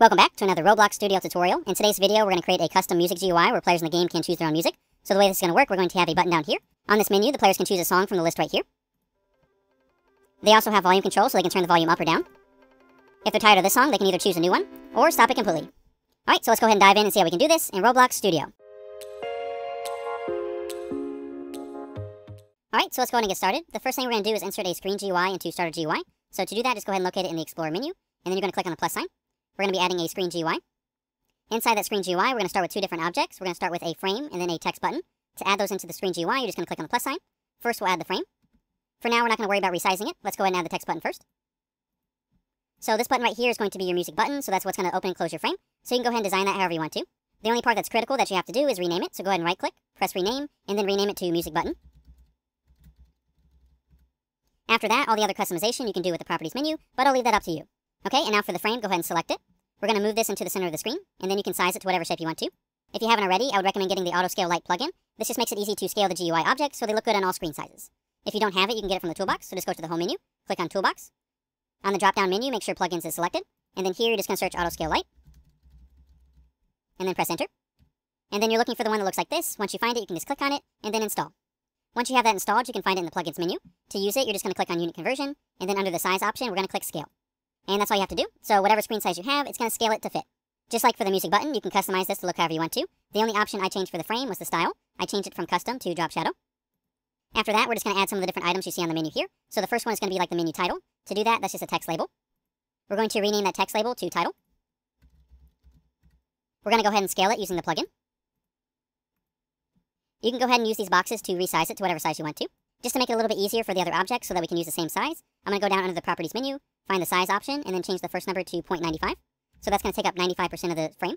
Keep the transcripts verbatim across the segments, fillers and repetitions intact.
Welcome back to another Roblox Studio tutorial. In today's video, we're going to create a custom music G U I where players in the game can choose their own music. So the way this is going to work, we're going to have a button down here. On this menu, the players can choose a song from the list right here. They also have volume control, so they can turn the volume up or down. If they're tired of this song, they can either choose a new one or stop it completely. Alright, so let's go ahead and dive in and see how we can do this in Roblox Studio. Alright, so let's go ahead and get started. The first thing we're going to do is insert a screen G U I into Starter G U I. So to do that, just go ahead and locate it in the Explorer menu, and then you're going to click on the plus sign. We're going to be adding a screen G U I. Inside that screen G U I, we're going to start with two different objects. We're going to start with a frame and then a text button. To add those into the screen G U I, you're just going to click on the plus sign. First, we'll add the frame. For now, we're not going to worry about resizing it. Let's go ahead and add the text button first. So this button right here is going to be your music button, so that's what's going to open and close your frame. So you can go ahead and design that however you want to. The only part that's critical that you have to do is rename it. So go ahead and right-click, press rename, and then rename it to music button. After that, all the other customization you can do with the properties menu, but I'll leave that up to you. Okay, and now for the frame, go ahead and select it. We're going to move this into the center of the screen, and then you can size it to whatever shape you want to. If you haven't already, I would recommend getting the AutoScale Lite plugin. This just makes it easy to scale the G U I objects so they look good on all screen sizes. If you don't have it, you can get it from the toolbox, so just go to the home menu, click on Toolbox. On the drop-down menu, make sure Plugins is selected, and then here you're just going to search AutoScale Lite, and then press Enter. And then you're looking for the one that looks like this. Once you find it, you can just click on it, and then install. Once you have that installed, you can find it in the Plugins menu. To use it, you're just going to click on Unit Conversion, and then under the Size option, we're going to click Scale. And that's all you have to do. So whatever screen size you have, it's going to scale it to fit. Just like for the music button, you can customize this to look however you want to. The only option I changed for the frame was the style. I changed it from custom to drop shadow. After that, we're just going to add some of the different items you see on the menu here. So the first one is going to be like the menu title. To do that, that's just a text label. We're going to rename that text label to title. We're going to go ahead and scale it using the plugin. You can go ahead and use these boxes to resize it to whatever size you want to. Just to make it a little bit easier for the other objects so that we can use the same size, I'm going to go down under the properties menu, find the size option, and then change the first number to zero point nine five. So that's going to take up ninety-five percent of the frame.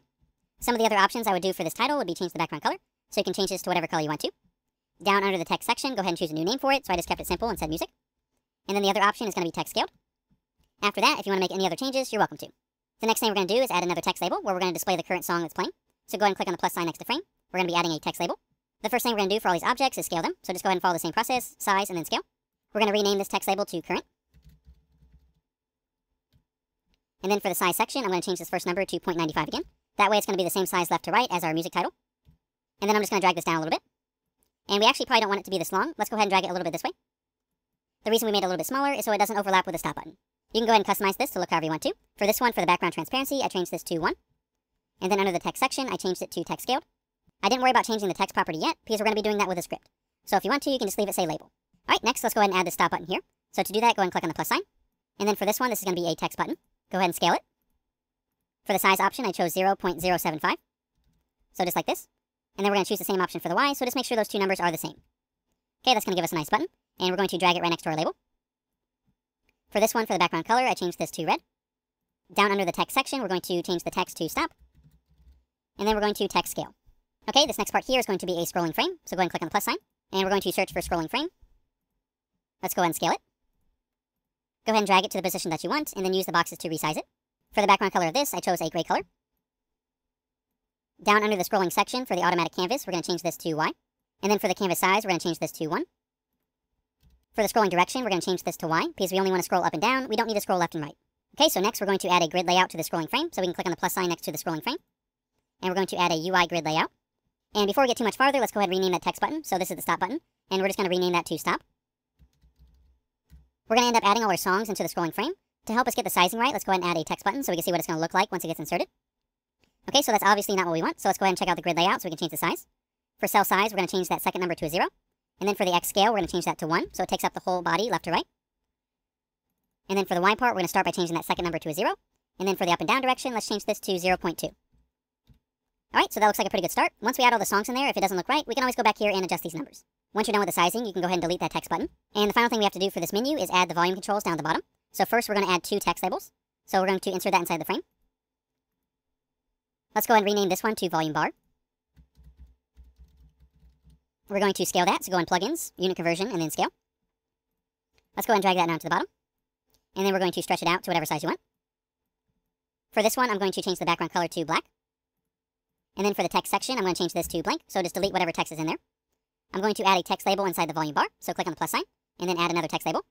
Some of the other options I would do for this title would be change the background color, so you can change this to whatever color you want to. Down under the text section, go ahead and choose a new name for it, so I just kept it simple and said music. And then the other option is going to be text scaled. After that, if you want to make any other changes, you're welcome to. The next thing we're going to do is add another text label where we're going to display the current song that's playing. So go ahead and click on the plus sign next to frame. We're going to be adding a text label. The first thing we're going to do for all these objects is scale them, so just go ahead and follow the same process, size, and then scale. We're going to rename this text label to current. And then for the size section, I'm going to change this first number to zero point nine five again. That way it's going to be the same size left to right as our music title. And then I'm just going to drag this down a little bit. And we actually probably don't want it to be this long. Let's go ahead and drag it a little bit this way. The reason we made it a little bit smaller is so it doesn't overlap with the stop button. You can go ahead and customize this to look however you want to. For this one, for the background transparency, I changed this to one. And then under the text section, I changed it to text scaled. I didn't worry about changing the text property yet because we're going to be doing that with a script. So if you want to, you can just leave it say label. All right, next, let's go ahead and add the stop button here. So to do that, go ahead and click on the plus sign. And then for this one, this is going to be a text button. Go ahead and scale it. For the size option, I chose zero point zero seven five. So just like this. And then we're going to choose the same option for the Y, so just make sure those two numbers are the same. Okay, that's going to give us a nice button. And we're going to drag it right next to our label. For this one, for the background color, I changed this to red. Down under the text section, we're going to change the text to stop. And then we're going to text scale. Okay, this next part here is going to be a scrolling frame, so go ahead and click on the plus sign, and we're going to search for scrolling frame. Let's go ahead and scale it. Go ahead and drag it to the position that you want, and then use the boxes to resize it. For the background color of this, I chose a gray color. Down under the scrolling section, for the automatic canvas, we're going to change this to Y. And then for the canvas size, we're going to change this to one. For the scrolling direction, we're going to change this to Y, because we only want to scroll up and down, we don't need to scroll left and right. Okay, so next we're going to add a grid layout to the scrolling frame, so we can click on the plus sign next to the scrolling frame. And we're going to add a U I grid layout. And before we get too much farther, let's go ahead and rename that text button. So this is the stop button, and we're just going to rename that to stop. We're going to end up adding all our songs into the scrolling frame. To help us get the sizing right, let's go ahead and add a text button so we can see what it's going to look like once it gets inserted. Okay, so that's obviously not what we want, so let's go ahead and check out the grid layout so we can change the size. For cell size, we're going to change that second number to a zero. And then for the X scale, we're going to change that to one, so it takes up the whole body left to right. And then for the Y part, we're going to start by changing that second number to a zero. And then for the up and down direction, let's change this to zero point two. Alright, so that looks like a pretty good start. Once we add all the songs in there, if it doesn't look right, we can always go back here and adjust these numbers. Once you're done with the sizing, you can go ahead and delete that text button. And the final thing we have to do for this menu is add the volume controls down at the bottom. So first, we're going to add two text labels. So we're going to insert that inside the frame. Let's go ahead and rename this one to volume bar. We're going to scale that, so go in plugins, unit conversion, and then scale. Let's go ahead and drag that down to the bottom. And then we're going to stretch it out to whatever size you want. For this one, I'm going to change the background color to black. And then for the text section, I'm going to change this to blank, so just delete whatever text is in there. I'm going to add a text label inside the volume bar, so click on the plus sign, and then add another text label.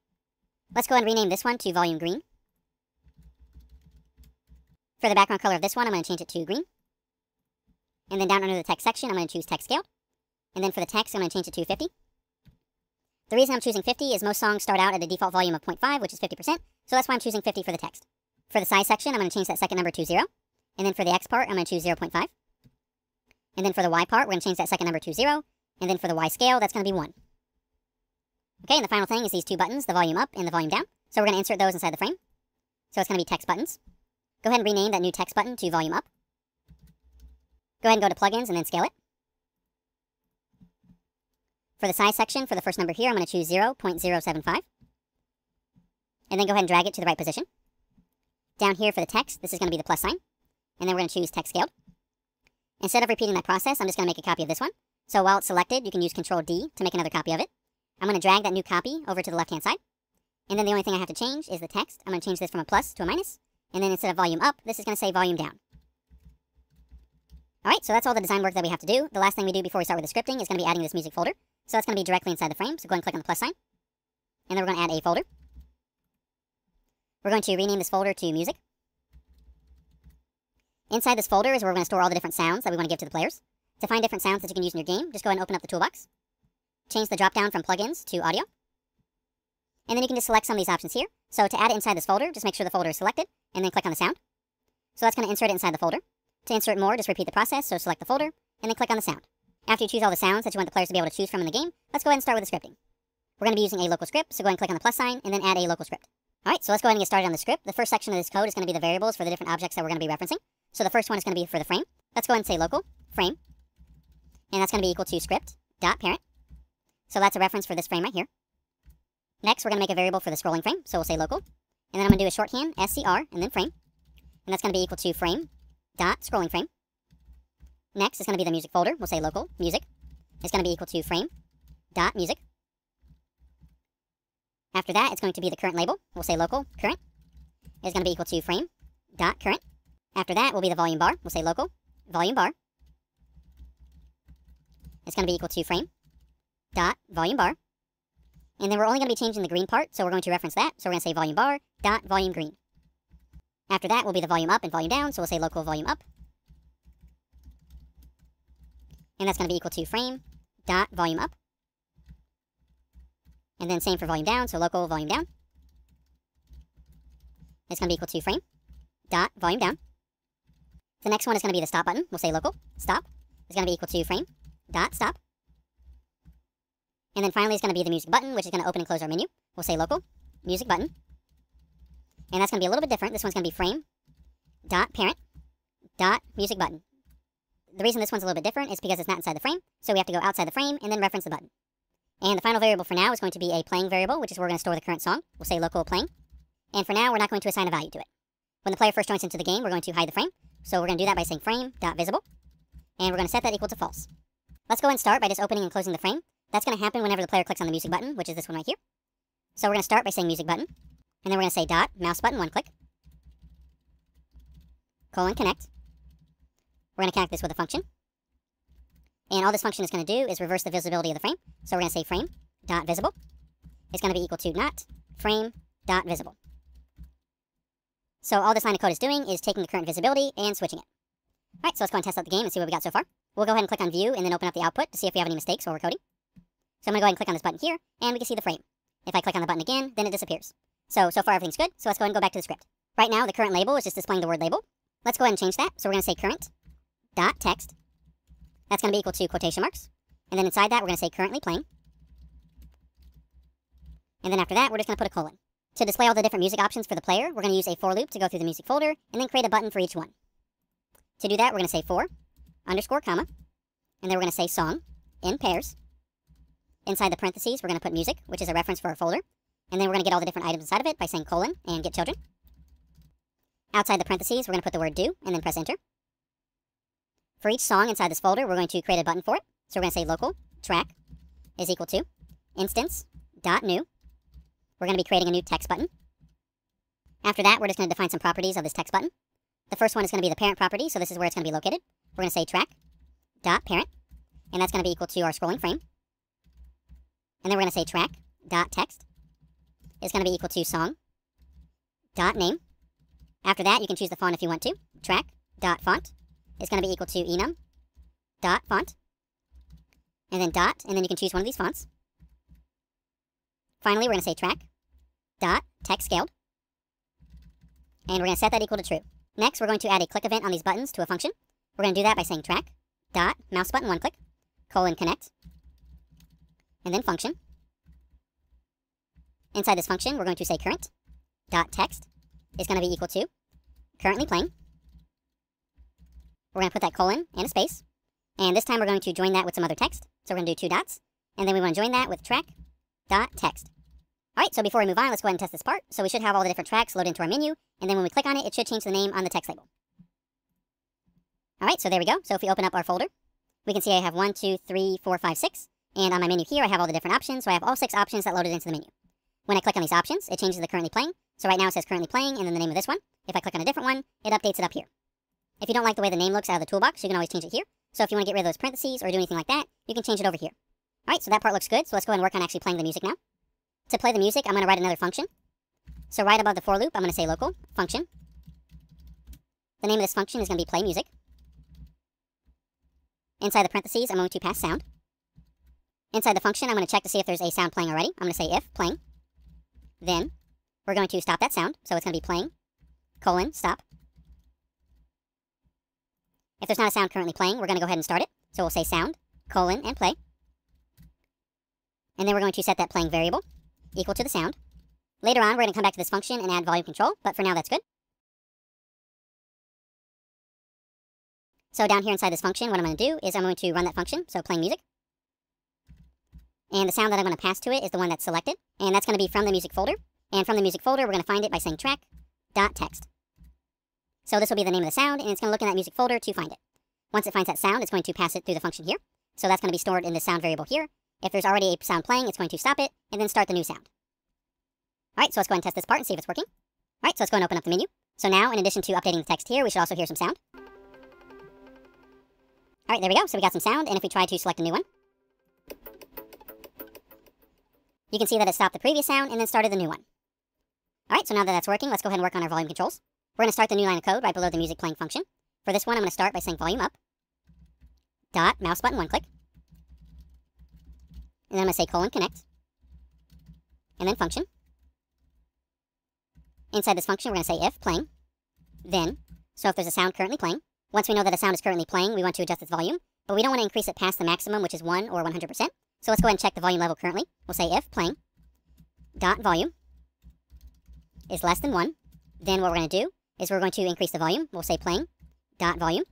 Let's go ahead and rename this one to volume green. For the background color of this one, I'm going to change it to green. And then down under the text section, I'm going to choose text scale. And then for the text, I'm going to change it to fifty. The reason I'm choosing fifty is most songs start out at the default volume of zero point five, which is fifty percent. So that's why I'm choosing fifty for the text. For the size section, I'm going to change that second number to zero. And then for the X part, I'm going to choose zero point five. And then for the Y part, we're going to change that second number to zero. And then for the Y scale, that's going to be one. Okay, and the final thing is these two buttons, the volume up and the volume down. So we're going to insert those inside the frame. So it's going to be text buttons. Go ahead and rename that new text button to volume up. Go ahead and go to plugins and then scale it. For the size section, for the first number here, I'm going to choose zero point zero seven five. And then go ahead and drag it to the right position. Down here for the text, this is going to be the plus sign. And then we're going to choose text scaled. Instead of repeating that process, I'm just going to make a copy of this one. So while it's selected, you can use Control D to make another copy of it. I'm going to drag that new copy over to the left-hand side. And then the only thing I have to change is the text. I'm going to change this from a plus to a minus. And then instead of volume up, this is going to say volume down. All right, so that's all the design work that we have to do. The last thing we do before we start with the scripting is going to be adding this music folder. So that's going to be directly inside the frame. So go ahead and click on the plus sign. And then we're going to add a folder. We're going to rename this folder to music. Inside this folder is where we're going to store all the different sounds that we want to give to the players. To find different sounds that you can use in your game, just go ahead and open up the toolbox. Change the drop down from plugins to audio. And then you can just select some of these options here. So to add it inside this folder, just make sure the folder is selected and then click on the sound. So that's going to insert it inside the folder. To insert more, just repeat the process. So select the folder and then click on the sound. After you choose all the sounds that you want the players to be able to choose from in the game, let's go ahead and start with the scripting. We're going to be using a local script, so go ahead and click on the plus sign and then add a local script. All right, so let's go ahead and get started on the script. The first section of this code is going to be the variables for the different objects that we're going to be referencing. So the first one is going to be for the frame. Let's go ahead and say local frame, and that's going to be equal to script.parent. So that's a reference for this frame right here. Next, we're going to make a variable for the scrolling frame, so we'll say local, and then I'm going to do a shorthand S C R and then frame, and that's going to be equal to frame.scrollingFrame. Next is going to be the music folder. We'll say local music. It's going to be equal to frame.music. After that, it's going to be the current label. We'll say local current. It's going to be equal to frame.current. After that will be the volume bar. We'll say local volume bar. It's going to be equal to frame.volume bar. And then we're only going to be changing the green part, so we're going to reference that. So we're going to say volume bar dot volume green. After that will be the volume up and volume down, so we'll say local volume up. And that's going to be equal to frame.volumeUp. And then same for volume down, so local volume down. It's going to be equal to frame.volumeDown. The next one is going to be the stop button. We'll say local stop. It's going to be equal to frame.stop. And then finally, it's going to be the music button, which is going to open and close our menu. We'll say local music button. And that's going to be a little bit different. This one's going to be frame.parent.music button. The reason this one's a little bit different is because it's not inside the frame, so we have to go outside the frame and then reference the button. And the final variable for now is going to be a playing variable, which is where we're going to store the current song. We'll say local playing. And for now, we're not going to assign a value to it. When the player first joins into the game, we're going to hide the frame. So we're going to do that by saying frame.visible. And we're going to set that equal to false. Let's go ahead and start by just opening and closing the frame. That's going to happen whenever the player clicks on the music button, which is this one right here. So we're going to start by saying music button. And then we're going to say dot mouse button one click. Colon connect. We're going to connect this with a function. And all this function is going to do is reverse the visibility of the frame. So we're going to say frame.visible. It's going to be equal to not frame.visible. So all this line of code is doing is taking the current visibility and switching it. All right, so let's go and test out the game and see what we got so far. We'll go ahead and click on view and then open up the output to see if we have any mistakes while we're coding. So I'm going to go ahead and click on this button here, and we can see the frame. If I click on the button again, then it disappears. So, so far everything's good, so let's go ahead and go back to the script. Right now, the current label is just displaying the word label. Let's go ahead and change that. So we're going to say current dot text. That's going to be equal to quotation marks. And then inside that, we're going to say currently playing. And then after that, we're just going to put a colon. To display all the different music options for the player, we're going to use a for loop to go through the music folder and then create a button for each one. To do that, we're going to say for underscore comma. And then we're going to say song in pairs. Inside the parentheses, we're going to put music, which is a reference for our folder. And then we're going to get all the different items inside of it by saying colon and get children. Outside the parentheses, we're going to put the word do and then press enter. For each song inside this folder, we're going to create a button for it. So we're going to say local track is equal to instance.new. We're going to be creating a new text button. After that, we're just going to define some properties of this text button. The first one is going to be the parent property, so this is where it's going to be located. We're going to say track.parent, and that's going to be equal to our scrolling frame. And then we're going to say track.text is going to be equal to song.name. After that, you can choose the font if you want to, track.font is going to be equal to enum.font, and then dot, and then you can choose one of these fonts. Finally, we're going to say track.text scaled, and we're going to set that equal to true. Next, we're going to add a click event on these buttons to a function. We're going to do that by saying track.mouseButton1click, colon connect, and then function. Inside this function, we're going to say current.text is going to be equal to currently playing. We're going to put that colon and a space, and this time we're going to join that with some other text. So we're going to do two dots, and then we want to join that with track.text. All right, so before we move on, let's go ahead and test this part. So we should have all the different tracks loaded into our menu, and then when we click on it, it should change the name on the text label. All right, so there we go. So if we open up our folder, we can see I have one, two, three, four, five, six, and on my menu here, I have all the different options, so I have all six options that loaded into the menu. When I click on these options, it changes the currently playing. So right now it says currently playing, and then the name of this one. If I click on a different one, it updates it up here. If you don't like the way the name looks out of the toolbox, you can always change it here. So if you want to get rid of those parentheses or do anything like that, you can change it over here. All right, so that part looks good, so let's go ahead and work on actually playing the music now. To play the music, I'm going to write another function. So right above the for loop, I'm going to say local function. The name of this function is going to be play music. Inside the parentheses, I'm going to pass sound. Inside the function, I'm going to check to see if there's a sound playing already. I'm going to say if playing. Then we're going to stop that sound, so it's going to be playing, colon, stop. If there's not a sound currently playing, we're going to go ahead and start it. So we'll say sound, colon, and play. And then we're going to set that playing variable equal to the sound. Later on, we're going to come back to this function and add volume control, but for now that's good. So down here inside this function, what I'm going to do is I'm going to run that function, so playing music. And the sound that I'm going to pass to it is the one that's selected, and that's going to be from the music folder. And from the music folder, we're going to find it by saying track.text. So this will be the name of the sound, and it's going to look in that music folder to find it. Once it finds that sound, it's going to pass it through the function here. So that's going to be stored in the sound variable here. If there's already a sound playing, it's going to stop it, and then start the new sound. All right, so let's go ahead and test this part and see if it's working. All right, so let's go ahead and open up the menu. So now, in addition to updating the text here, we should also hear some sound. All right, there we go. So we got some sound, and if we try to select a new one, you can see that it stopped the previous sound and then started the new one. All right, so now that that's working, let's go ahead and work on our volume controls. We're going to start the new line of code right below the music playing function. For this one, I'm going to start by saying volume up, dot, mouse button one click, and then I'm going to say colon connect, and then function. Inside this function, we're going to say if playing, then, so if there's a sound currently playing. Once we know that a sound is currently playing, we want to adjust its volume, but we don't want to increase it past the maximum, which is one or one hundred percent. So let's go ahead and check the volume level currently. We'll say if playing, dot volume is less than one, then what we're going to do is we're going to increase the volume. We'll say playing, dot volume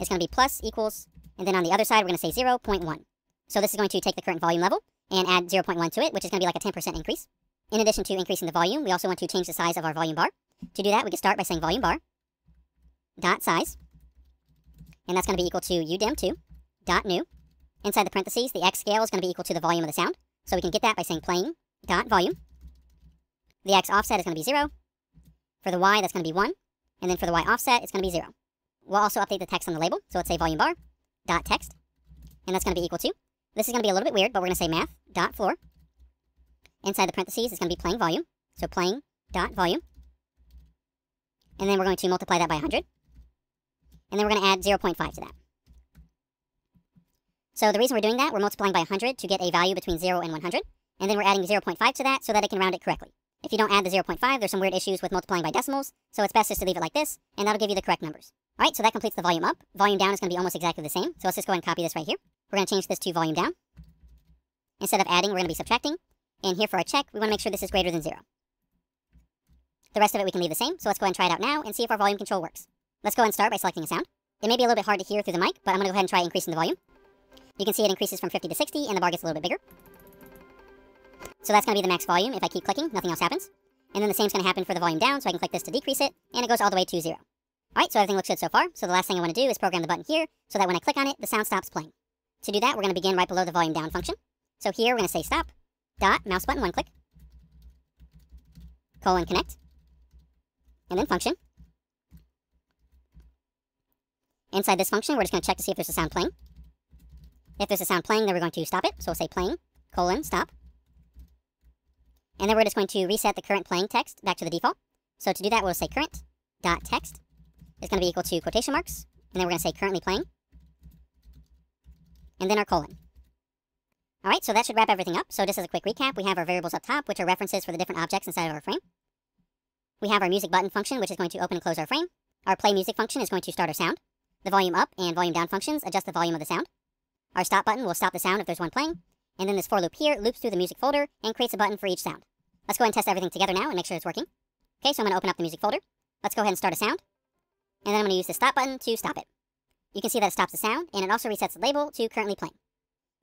is going to be plus equals, and then on the other side, we're going to say zero point one. So this is going to take the current volume level and add zero point one to it, which is going to be like a ten percent increase. In addition to increasing the volume, we also want to change the size of our volume bar. To do that, we can start by saying volume bar dot size, and that's going to be equal to U dim two dot new. Inside the parentheses, the X scale is going to be equal to the volume of the sound, so we can get that by saying playing dot volume. The X offset is going to be zero. For the Y, that's going to be one, and then for the Y offset, it's going to be zero. We'll also update the text on the label, so let's say volume bar dot text, and that's going to be equal to. This is going to be a little bit weird, but we're going to say math dot floor. Inside the parentheses, it's going to be playing volume, so playing dot volume, and then we're going to multiply that by one hundred, and then we're going to add zero point five to that. So the reason we're doing that, we're multiplying by one hundred to get a value between zero and one hundred, and then we're adding zero point five to that so that it can round it correctly. If you don't add the zero point five, there's some weird issues with multiplying by decimals, so it's best just to leave it like this, and that'll give you the correct numbers. All right, so that completes the volume up. Volume down is going to be almost exactly the same, so let's just go ahead and copy this right here. We're going to change this to volume down. Instead of adding, we're going to be subtracting, and here for our check, we want to make sure this is greater than zero. The rest of it we can leave the same, so let's go ahead and try it out now and see if our volume control works. Let's go ahead and start by selecting a sound. It may be a little bit hard to hear through the mic, but I'm going to go ahead and try increasing the volume. You can see it increases from fifty to sixty, and the bar gets a little bit bigger. So that's going to be the max volume. If I keep clicking, nothing else happens. And then the same is going to happen for the volume down, so I can click this to decrease it, and it goes all the way to zero. All right, so everything looks good so far. So the last thing I want to do is program the button here, so that when I click on it, the sound stops playing. To do that, we're going to begin right below the volume down function. So here, we're going to say stop, dot, mouse button one click, colon connect, and then function. Inside this function, we're just going to check to see if there's a sound playing. If there's a sound playing, then we're going to stop it. So we'll say playing, colon, stop. And then we're just going to reset the current playing text back to the default. So to do that, we'll say current.text is going to be equal to quotation marks, and then we're going to say currently playing, and then our colon. All right, so that should wrap everything up. So just as a quick recap, we have our variables up top, which are references for the different objects inside of our frame. We have our music button function, which is going to open and close our frame. Our play music function is going to start our sound. The volume up and volume down functions adjust the volume of the sound. Our stop button will stop the sound if there's one playing. And then this for loop here loops through the music folder and creates a button for each sound. Let's go ahead and test everything together now and make sure it's working. Okay, so I'm going to open up the music folder. Let's go ahead and start a sound. And then I'm going to use the stop button to stop it. You can see that it stops the sound, and it also resets the label to currently playing.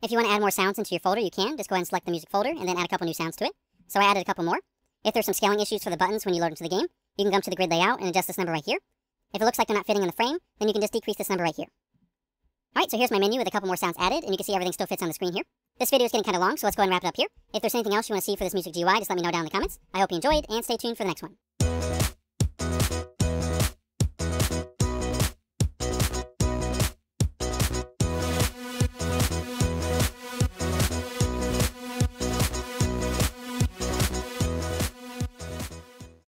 If you want to add more sounds into your folder, you can. Just go ahead and select the music folder and then add a couple new sounds to it. So I added a couple more. If there's some scaling issues for the buttons when you load into the game, you can come to the grid layout and adjust this number right here. If it looks like they're not fitting in the frame, then you can just decrease this number right here. All right, so here's my menu with a couple more sounds added, and you can see everything still fits on the screen here. This video is getting kind of long, so let's go ahead and wrap it up here. If there's anything else you want to see for this music G U I, just let me know down in the comments. I hope you enjoyed, and stay tuned for the next one.